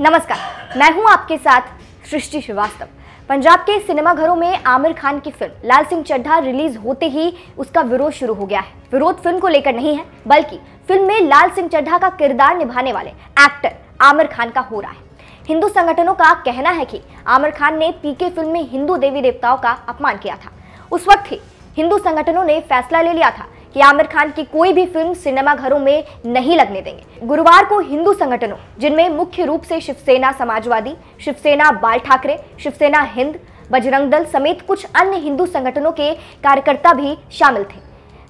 नमस्कार, मैं हूं आपके साथ सृष्टि श्रीवास्तव। पंजाब के सिनेमाघरों में आमिर खान की फिल्म लाल सिंह चड्ढा रिलीज होते ही उसका विरोध शुरू हो गया है। विरोध फिल्म को लेकर नहीं है, बल्कि फिल्म में लाल सिंह चड्ढा का किरदार निभाने वाले एक्टर आमिर खान का हो रहा है। हिंदू संगठनों का कहना है कि आमिर खान ने पीके फिल्म में हिंदू देवी देवताओं का अपमान किया था। उस वक्त ही हिंदू संगठनों ने फैसला ले लिया था कि आमिर खान की कोई भी फिल्म सिनेमाघरों में नहीं लगने देंगे। गुरुवार को हिंदू संगठनों, जिनमें मुख्य रूप से शिवसेना समाजवादी, शिवसेना बाल ठाकरे, शिवसेना हिंद बजरंग दल समेत कुछ अन्य हिंदू संगठनों के कार्यकर्ता भी शामिल थे,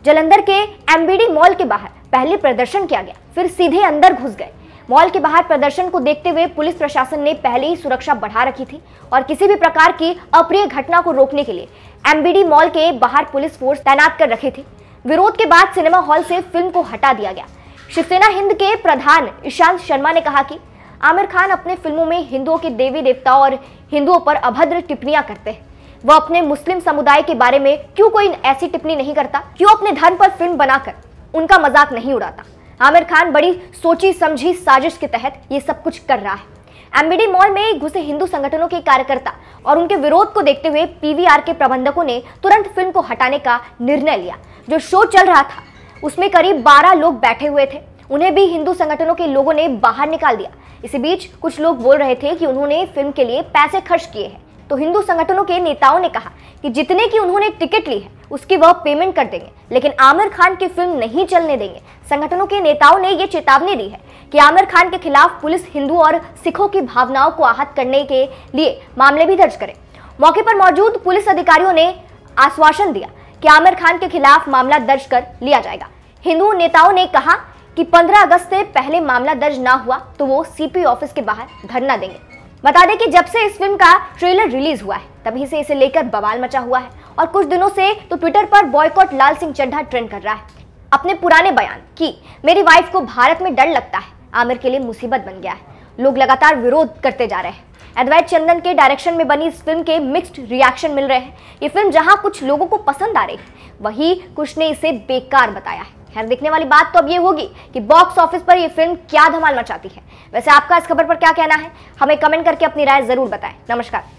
जालंधर के एमबीडी मॉल के बाहर पहले प्रदर्शन किया गया, फिर सीधे अंदर घुस गए। मॉल के बाहर प्रदर्शन को देखते हुए पुलिस प्रशासन ने पहले ही सुरक्षा बढ़ा रखी थी और किसी भी प्रकार की अप्रिय घटना को रोकने के लिए एमबीडी मॉल के बाहर पुलिस फोर्स तैनात कर रखे थे। विरोध के बाद सिनेमा हॉल से फिल्म को हटा दिया गया। शिवसेना हिंद के प्रधान ईशान शर्मा ने कहा कि आमिर खान अपने फिल्मों में हिंदुओं के देवी देवताओं और हिंदुओं पर अभद्र टिप्पणियां करते हैं। वह अपने मुस्लिम समुदाय के बारे में क्यों कोई ऐसी टिप्पणी नहीं करता, क्यों अपने धर्म पर फिल्म बनाकर उनका मजाक नहीं उड़ाता। आमिर खान बड़ी सोची समझी साजिश के तहत ये सब कुछ कर रहा है। एमबीडी मॉल में घुसे हिंदू संगठनों के कार्यकर्ता और उनके विरोध को देखते हुए पीवीआर के प्रबंधकों ने तुरंत फिल्म को हटाने का निर्णय लिया। जो शो चल रहा था उसमें करीब 12 लोग बैठे हुए थे, उन्हें भी हिंदू संगठनों के लोगों ने बाहर निकाल दिया। इसी बीच कुछ लोग बोल रहे थे कि उन्होंने फिल्म के लिए पैसे खर्च किए हैं, तो हिंदू संगठनों के नेताओं ने कहा कि जितने की उन्होंने टिकट ली है उसकी वह पेमेंट कर देंगे, लेकिन आमिर खान की फिल्म नहीं चलने देंगे। संगठनों के नेताओं ने यह चेतावनी दी है कि आमिर खान के खिलाफ पुलिस हिंदू और सिखों की भावनाओं को आहत करने के लिए मामले भी दर्ज करे। मौके पर मौजूद पुलिस अधिकारियों ने आश्वासन दिया कि आमिर खान के खिलाफ मामला दर्ज कर लिया जाएगा। हिंदू नेताओं ने कहा कि 15 अगस्त से पहले मामला दर्ज ना हुआ तो वो सीपी ऑफिस के बाहर धरना देंगे। बता दें कि जब से इस फिल्म का ट्रेलर रिलीज हुआ है तभी से इसे लेकर बवाल मचा हुआ है और कुछ दिनों से तो ट्विटर पर बॉयकॉट लाल सिंह चड्ढा ट्रेंड कर रहा है। अपने पुराने बयान कि मेरी वाइफ को भारत में डर लगता है आमिर के लिए मुसीबत बन गया है। लोग लगातार विरोध करते जा रहे हैं। अद्वैत चंदन के डायरेक्शन में बनी इस फिल्म के मिक्स्ड रिएक्शन मिल रहे हैं। ये फिल्म जहां कुछ लोगों को पसंद आ रही है, वहीं कुछ ने इसे बेकार बताया है। खैर, देखने वाली बात तो अब ये होगी कि बॉक्स ऑफिस पर ये फिल्म क्या धमाल मचाती है। वैसे आपका इस खबर पर क्या कहना है, हमें कमेंट करके अपनी राय जरूर बताएं। नमस्कार।